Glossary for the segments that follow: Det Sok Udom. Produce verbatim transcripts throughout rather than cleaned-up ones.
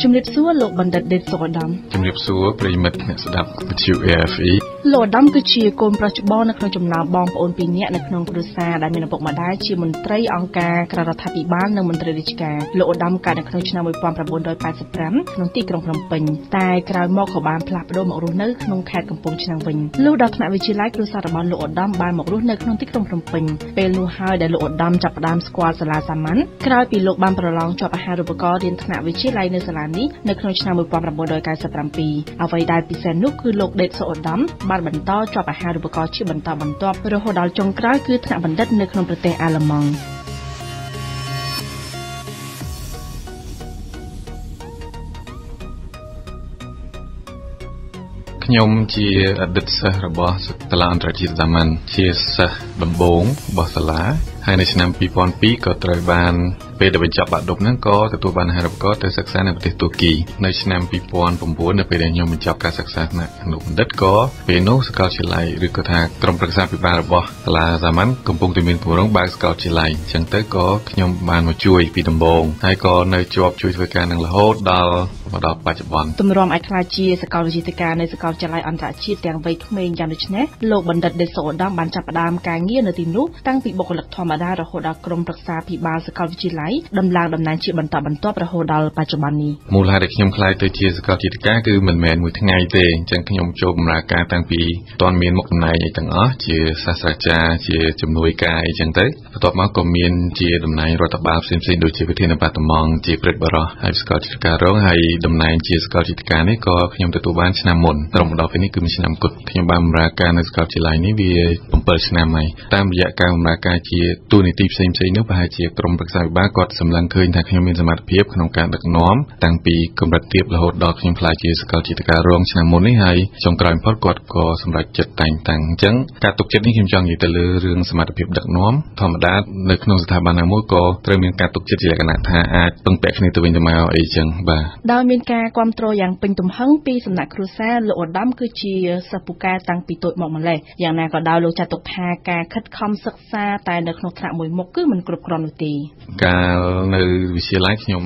លោកបានប្រឡងជាប់អាហារូបករណ៍រៀនថ្នាក់វិទ្យាល័យនៅសាលា នេះនៅក្នុងឆ្នាំ ១៩៩៧ អ្វីដែលពិសេសនោះគឺលោកដេតសូអ៊ូដាំបានបន្តជាប់អាហារូបករណ៍ជាបន្តបន្ទាប់រហូតដល់ចុងក្រោយគឺថ្នាក់បណ្ឌិតនៅក្នុងប្រទេសអាល្លឺម៉ង់ ខ្ញុំជាអតីតសិស្សរបស់សាលាអន្តរជាតិសាមញ្ញជាសិស្សដំបូងរបស់សាលាហើយនៅឆ្នាំ ពីរពាន់ពីរ ក៏ត្រូវបានពេលដែលបញ្ចប់បាក់ឌុបហ្នឹងក៏ទទួលបានអាហារូបករណ៍ទៅសិក្សានៅប្រទេសទូគីនៅឆ្នាំ ពីរពាន់ប្រាំប្រាំបួន នៅពេលដែលខ្ញុំបញ្ចប់ការសិក្សាថ្នាក់នៅបណ្ឌិតក៏ពេលនោះសាកលវិទ្យាល័យឬក៏ថាក្រុមប្រឹក្សាពិបាលរបស់សាលាសាមញ្ញកំពុងតែមានគម្រោងបើកសាកលវិទ្យាល័យអញ្ចឹងទៅក៏ខ្ញុំបានមកជួយពីដំបូងហើយក៏នៅជាប់ជួយធ្វើការនឹងរហូតដល់ បដល់បច្ចុប្បន្នតម្រាំឯខ្លាជាសកលវិទ្យាការនៅសកលវិទ្យាល័យអន្តរជាតិទាំង ជាមន្ត្រីរបស់រដ្ឋបាលផ្សេងៗដូចជាវិធានបាតុម៉ងជាព្រឹទ្ធបរិះហើយស្កលជាការរងហើយតំណែងជាស្កលជាការនេះក៏ខ្ញុំទទួលបានឆ្នាំមុនត្រឹមដល់ពេលនេះគឺឆ្នាំ ការគ្រប់គ្រងយ៉ាងពេញទំហឹងពីសំណាក់គ្រួសារលោកឧត្តមគឺជាសិស្សពូកែតាំងពីតូចមកម្ល៉េះយ៉ាងណាក៏ដោយលោកចាត់ទុកថាការខិតខំសិក្សាតែនៅក្នុងថ្នាក់មួយមុខគឺមិនគ្រប់គ្រាន់នោះទេកាលនៅវិទ្យាល័យខ្ញុំ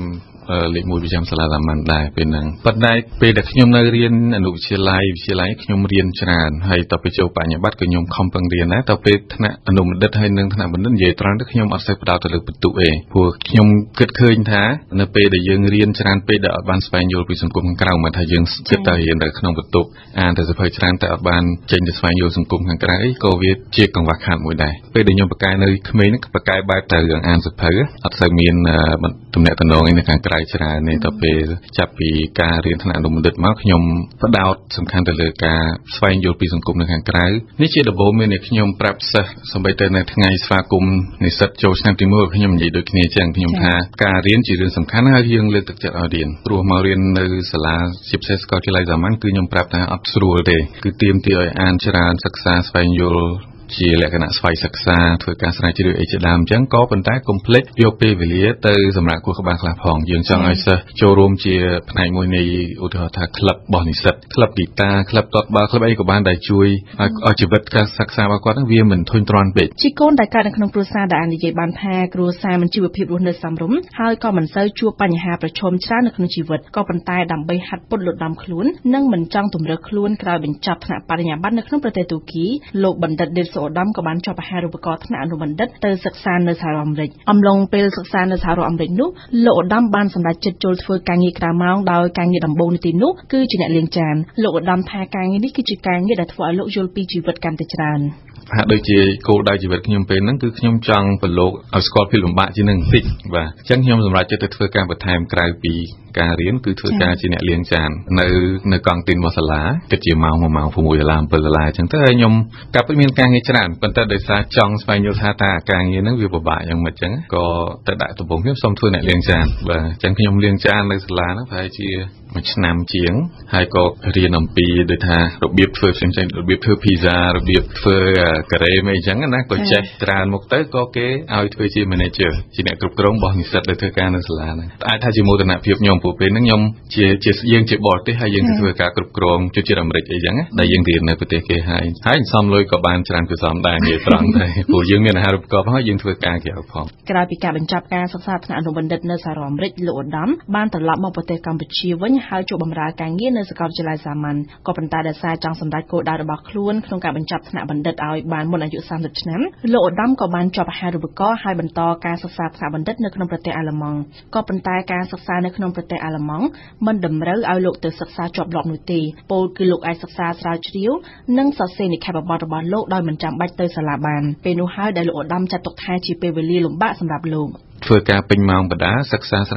លេខមួយប្រចាំសាលាសាមញ្ញដែរពេលហ្នឹងប៉ុន្តែពេលដែលខ្ញុំនៅរៀនអនុវិទ្យាល័យវិទ្យាល័យខ្ញុំរៀនច្រើនហើយដល់ទៅចូលបញ្ញាបត្រក៏ខ្ញុំខំប្រឹងរៀនដែរដល់ពេលថ្នាក់អនុបណ្ឌិតហើយនិងថ្នាក់បណ្ឌិតនិយាយត្រង់ទៅខ្ញុំអត់សូវផ្ដោតទៅលើពិន្ទុឯងព្រោះខ្ញុំគិតឃើញថានៅពេលដែលយើងរៀនច្រើនពេកដែលអត់បានស្វែងយល់ពីសង្គមខាងក្រៅមិនថាយើងចិត្តតែរៀនតែអត់បានចេញទៅស្វែងយល់សង្គមខាងក្រៅអីក៏វាជាកង្វះខាតមួយដែរពេលដែលខ្ញុំបកកាយបែបទៅរឿងអានសៀវភៅអត់សូវមាន ដំណែងជាស្កលវិទ្យាល័យខ្ញុំរៀនច្រើនហើយតទៅពេលចាប់ពីការរៀនថ្នាក់អនុបណ្ឌិតមកខ្ញុំផ្ដោតសំខាន់ទៅលើការស្វែងយល់ពីសង្គមនៅខាងក្រៅនេះជាដំបូលមានអ្នកខ្ញុំប្រាប់សិស្សសម្បីតែនៅថ្ងៃស្វាគមន៍និស្សិតចូលឆ្នាំទី មួយ ខ្ញុំនិយាយដូចគ្នាចឹងខ្ញុំថាការរៀនជារឿងសំខាន់ហើយយើងលើកទឹកចិត្តឲ្យរៀនព្រោះមករៀននៅសាលាជាពិសេសសកលវិទ្យាល័យសាមញ្ញគឺខ្ញុំប្រាប់ថាអត់ស្រួលទេគឺទាមទារឲ្យអានច្រើនសិក្សាស្វែងយល់ជាលក្ខណៈស្វ័យសិក្សាធ្វើការស្រាវជ្រាវឯកឧត្តមអញ្ចឹងក៏ប៉ុន្តែ កុំភ្លេចយកពេលវេលាទៅសម្រាប់គូសក្បាលខ្លះផងយើងចង់ឲ្យសិស្សចូលរួមជាផ្នែកមួយនៃឧទាហរណ៍ថាក្លឹបរបស់និស្សិតក្លឹបហ្គីតាក្លឹបតតបាល់ក្លឹបអីក៏បានដែលជួយឲ្យអភិវឌ្ឍការសិក្សារបស់គាត់នឹងវាមិនធុញទ្រាន់ពេកជីកូនតែកើតនៅក្នុងប្រទេសទូគីលោកបណ្ឌិត ដេលសូអ៊ូដាំក៏បានចប់អាហារូបករណ៍ថ្នាក់អនុបណ្ឌិតទៅសិក្សានៅសាលាអាមេរិកអំឡុងពេលសិក្សានៅសហរដ្ឋអាមេរិកនោះលោកឧត្តមបានសម្រេចចិត្តចូលធ្វើការងារក្រៅម៉ោងដោយការងារដំបូងនេះទីនោះគឺជាអ្នកលាងចានលោកឧត្តមថាការងារនេះគឺជាការងារដែលធ្វើឲ្យលោកយល់ពីជីវិតកាន់តែច្រើន ហាក់ដូចជាគោលដៅជីវិតខ្ញុំពេលហ្នឹងគឺខ្ញុំចង់ប្រឡូកឲ្យស្គាល់ពីលំបាកជាងនឹងតិចបាទអញ្ចឹងខ្ញុំសម្រេចចិត្តទៅធ្វើការបន្ថែមក្រៅពីការរៀនគឺធ្វើការជាអ្នកលាងចាននៅនៅកង់ទីនរបស់សាលាគិតជាម៉ោងមួយម៉ោង ប្រាំមួយដុល្លារអញ្ចឹងទៅហើយខ្ញុំកាប់មានការងារច្រើនប៉ុន្តែដោយសារចង់ស្វែងយល់ថាតើការងារហ្នឹងវាពិបាកយ៉ាងម៉េចអញ្ចឹងក៏ទៅដាក់ដំបងខ្ញុំសូមធ្វើអ្នកលាងចានបាទអញ្ចឹងខ្ញុំលាងចាននៅសាលាហ្នឹងប្រហែលជា กราบิกาบรรจับการศึกษาขณะบัณฑิตเอาบานมณอายุสามสิบឆ្នាំ ធ្វើការពេញម៉ោងបណ្ដាសិក្សាស្រាវជ្រាវនិងសរសេរនិកាយប្រវត្តិថ្នាក់បណ្ឌិតមកខ្ញុំបណ្ដាឲ្យពេលហ្នឹង តែតបីជាមានវ័យក្មេងលោកឧត្តមបានតាំងចិត្តថាក្នុងរយៈពេល អត់នៅពេលឥឡូវខ្ញុំអត់ដាក់គិតលេងនិយាយត្រង់រាល់ការងារដែលតាក់ធ្វើឲ្យខ្ញុំធ្វើខ្ញុំចង់ធ្វើជាសាស្ត្រាចារ្យខ្ញុំបង្រៀនខ្ញុំស្រាវជ្រវខ្ញុំឯកយ៉ាងទៅប៉ុន្តែ តាមបេតកសាស្ត្រស្រាវជ្រាវឲ្យកាន់តែមានគុណភាពល្អជាមហិច្ឆតារបស់ខ្ញុំខ្ញុំចង់ឲ្យស្រាវជ្រាវឡើង មនុស្សម្នាក់ៗខ្ញុំជឿថាមានខ្មែរយើងហៅមានដងឬក៏មានទេពកោសល រៀងរៀងខ្លួនអ្នកយើងមិនអាចនិយាយថាមនុស្សកើតមករៀនបកាយដូចគ្នាបានទាំងអស់ទេអ្នកខ្លះឆាប់ឆាប់បានជាងអ្នកខ្លះជាងអ្នកខ្លះបកាយគណិតអ្នកខ្លះបកាយខ្មែរអីចឹងទៅប៉ុន្តែអ្វីដែលសំខាន់ខ្ញុំប្រាប់សិស្សដូចគ្នាអញ្ចឹងតែយើងសុខខ្លួនឯងថាអញ្ចេះតែយើងនឹងបានប្រឹងប្រែងអស់ពីសមត្ថភាពរបស់ខ្លួនឯងហ្នឹងបើសិនជាយើងចម្លើយយើងថាអស់ដំណឹងហ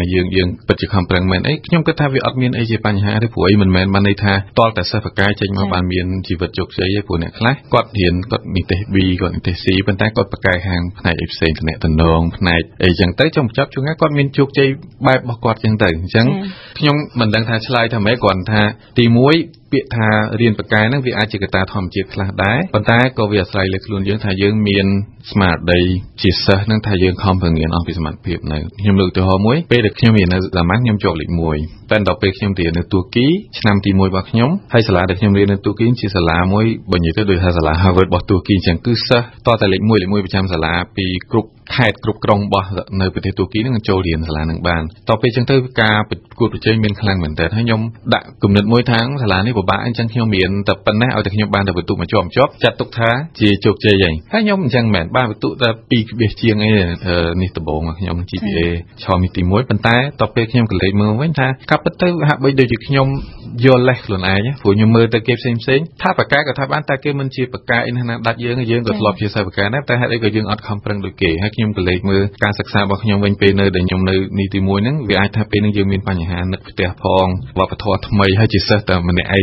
ើយយើងយើងពិតជាខំប្រឹងមែនអីខ្ញុំគិតថាវាអត់មានអីជាបញ្ហាទេព្រោះអីមិនមែនបានន័យថាតលតែសិស្សបកាយចេញមកបានមានជីវិត ពាក្យថារៀនបកាយហ្នឹងវាអាចជាកត្តាធម្មជាតិខ្លះដែរប៉ុន្តែក៏វាអាស្រ័យលើខ្លួនយើងថាយើងមាន ថាសាលានេះពិបាកអញ្ចឹងខ្ញុំមានតែប៉ុណ្ណេះឲ្យតែខ្ញុំបានទៅបន្ទុកមកជាប់ជាប់ចាត់ទុកថាជាជោគជ័យឯងហើយខ្ញុំអញ្ចឹងមិនមែនបានបន្ទុកតែពីវិទ្យាអីនេះដំបងខ្ញុំជីពីឆោមីទី មួយប៉ុន្តែតទៅពេលខ្ញុំកលេចមើលវិញថាកាពិតទៅហាក់បីដូចជាខ្ញុំយល់លេសខ្លួនឯងព្រោះខ្ញុំមើលទៅគេផ្សេងផ្សេងថាប្រកាសក៏ថាបានតែគេមិនជាប្រកាយណាស់តែហេតុអីក៏យើងអត់ខំប្រឹងដូចគេហើយខ្ញុំកលេចមើលការសិក្សារបស់ខ្ញុំវិញពេលនៅដែលខ្ញុំនៅនីតិមួយហ្នឹងវាអាចថាពេលនឹងយើងមានបញ្ហានឹកផ្ទះផងវប្បធម៌ថ្មីហើយជាសិស្សតែម្នាក់ឯង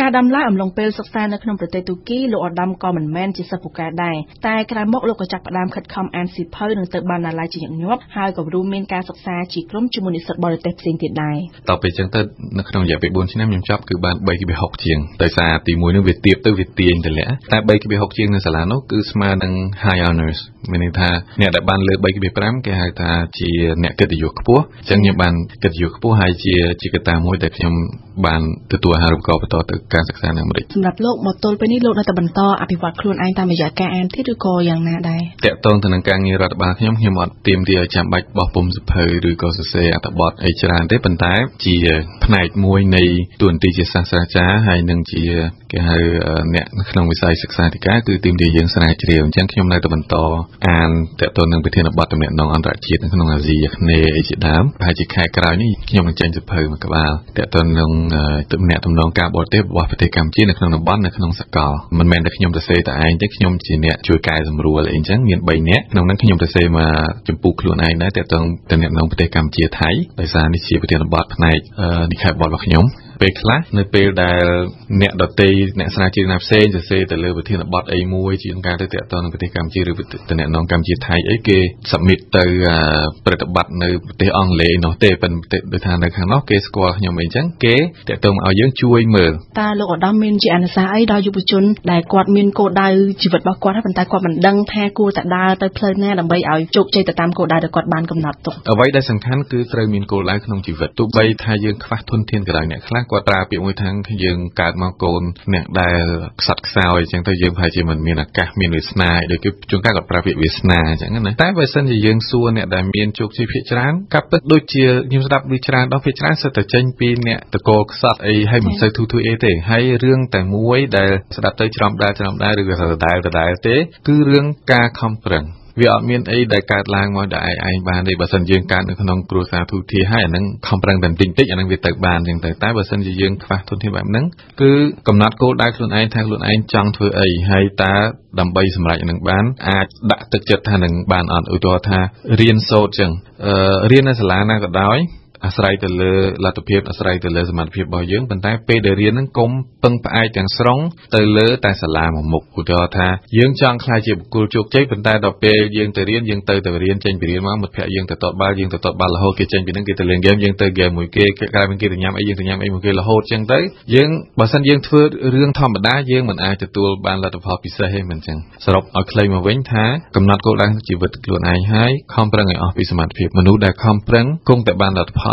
ការដំឡើងអំឡុងពេលសិក្សានៅក្នុងប្រទេស High honors. Net economics excited to team the young sanitary and junkyum night and that don't between a bottom net non under cheat and dam, Pajikai Krani, Kim and change the poem that don't net of non cab or tip, Wapate Kamchin, a bonnet non sakal. Man, the Kim to say that I take Kim Chinet, Chukai and Rural Engine, yet by net, no one Kim to say Jumpuku and I night that don't the net non Pate Kamchi high, the sun is cheap within a bot night, the cap ball of Yum. Pecla, the pale dial net the day, net snatching of saying to say the little thing about a movie and guided that on the Kamji with the net non Kamji Thai Ake, submit the bread button, the only no tape and the Tana Kanoke squad, your major K, that don't our young chewing mill. Talo Daminji and Sai Dajubuchun, like what mean called Dai, Chivat Bakwat and Takwam and Dung Taku that died the planet and by our joke the Tamko died the Quad Bankum Nato. A white as and can go through mean called like no Chivat to buy Thai young Fatun Tin Granek. គាត់ប្រើពាក្យមួយថាយើងកើតមកកូនអ្នកដែលសត្វខ្សោយអញ្ចឹងទៅយើងប្រហែលជាមិនមានអាកាសមានវាសនាដែលគឺជួនកាលក៏ប្រើពាក្យវាសនាអញ្ចឹងណាតែបើសិនជាយើងសួរអ្នកដែលមានជោគជ័យភាគច្រើនកាប់ដូចជាខ្ញុំស្ដាប់ដូចច្រើនដល់ភាគច្រើនសិតតែចេញពីអ្នកតកកសត្វអីហើយមិនសូវទូទួអីទេហើយរឿងតែមួយដែលស្ដាប់ទៅច្រំដាច្រំដាឬក៏ដដែលដដែលទេគឺរឿងការខំប្រឹង វាអត់មានអីដែលកើតឡើងមកដោយឯងបានទេបើសិនយើងការនៅក្នុងគ្រួសារទូទាយហើយអានឹងខំប្រឹងតែបន្តិចតិចអានឹងវាទៅបានអញ្ចឹងទៅតែបើសិនជាយើងខ្វះទុនធានបែបហ្នឹងគឺកំណត់គោលដៅខ្លួនឯងថាខ្លួនឯងចង់ធ្វើអីហើយតាដើម្បីសម្រេចនឹងបានអាចដាក់ទឹកចិត្តថានឹងបានអត់ឧទាហរណ៍ថារៀនសូត្រចឹងអឺរៀននៅសាលាណាក៏ដោយ អាស្រ័យទៅលើលទ្ធភាពអាស្រ័យទៅលើសមត្ថភាពរបស់យើងប៉ុន្តែពេលដែលរៀននឹងកុំពឹងផ្អែកទាំងស្រុងទៅលើតែសាលាមកមុខឧទាហរណ៍ថាយើងចង់ខ្លាចជាបុគ្គលជោគជ័យប៉ុន្តែដល់ពេលយើងទៅរៀនយើងទៅតែរៀនចេញពីរៀនមកមិត្តភ័ក្តិយើងទៅតបបាល់យើងទៅតបបាល់រហូតគេចេញពីនឹងគេទៅលេងហ្គេមយើងទៅហ្គេមមួយគេក្រៅពីគេទៅញ៉ាំអីយើងទៅញ៉ាំអីមួយគេរហូតចឹងទៅយើងបើសិនយើងធ្វើរឿងធម្មតាយើងមិនអាចទទួលបានលទ្ធផ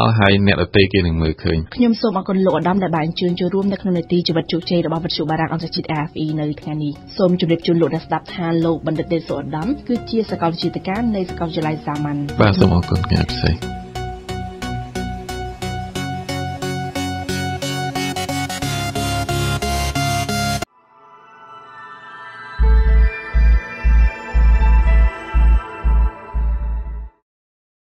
លហើយអ្នកដទៃគេនឹងមើលឃើញខ្ញុំសូមអរគុណលោកឧត្តមដែលបាន ជូនចូលរួមនៅក្នុងនីតិជីវិតជោគជ័យរបស់វិទ្យុបារាំងអន្តរជាតិ អារ អ៊ី នៅថ្ងៃនេះសូមជម្រាបជូនលោកអ្នកស្ដាប់ថាលោកបណ្ឌិត ដេន សូអាដាមគឺជាសាកលវិទ្យាល័យសាមញ្ញបាទសូមអរគុណអ្នកផ្សេង